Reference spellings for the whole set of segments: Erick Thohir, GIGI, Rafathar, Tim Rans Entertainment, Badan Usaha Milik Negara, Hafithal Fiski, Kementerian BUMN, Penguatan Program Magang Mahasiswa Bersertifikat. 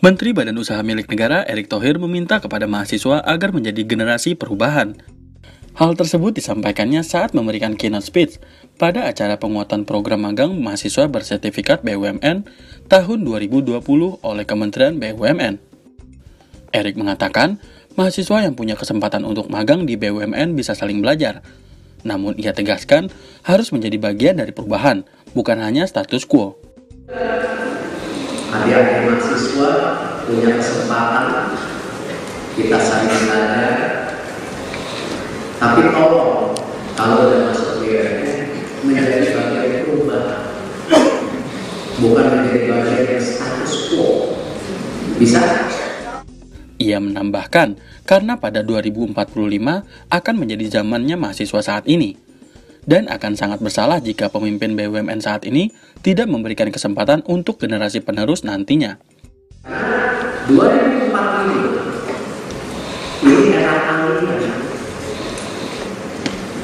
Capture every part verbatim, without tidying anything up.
Menteri Badan Usaha Milik Negara Erick Thohir meminta kepada mahasiswa agar menjadi generasi perubahan. Hal tersebut disampaikannya saat memberikan keynote speech pada acara penguatan program magang mahasiswa bersertifikat B U M N tahun dua ribu dua puluh oleh Kementerian B U M N. Erick mengatakan, mahasiswa yang punya kesempatan untuk magang di B U M N bisa saling belajar. Namun ia tegaskan harus menjadi bagian dari perubahan, bukan hanya status quo. Adik-adik mahasiswa punya kesempatan, kita saling belajar, tapi tolong kalau ada masuk B U M N menjadi bagian perubahan, bukan menjadi bagian yang status quo. Bisa? Ia menambahkan, karena pada dua ribu empat puluh lima akan menjadi zamannya mahasiswa saat ini, dan akan sangat bersalah jika pemimpin B U M N saat ini tidak memberikan kesempatan untuk generasi penerus nantinya. dua ribu empat puluh lima ini era pandemi.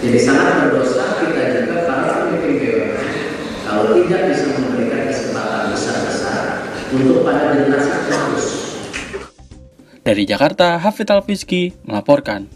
Jadi sangat berdosa kita jaga para pemimpin B U M N kalau tidak bisa memberikan kesempatan besar-besar untuk para generasi penerus. Dari Jakarta, Hafithal Fiski melaporkan.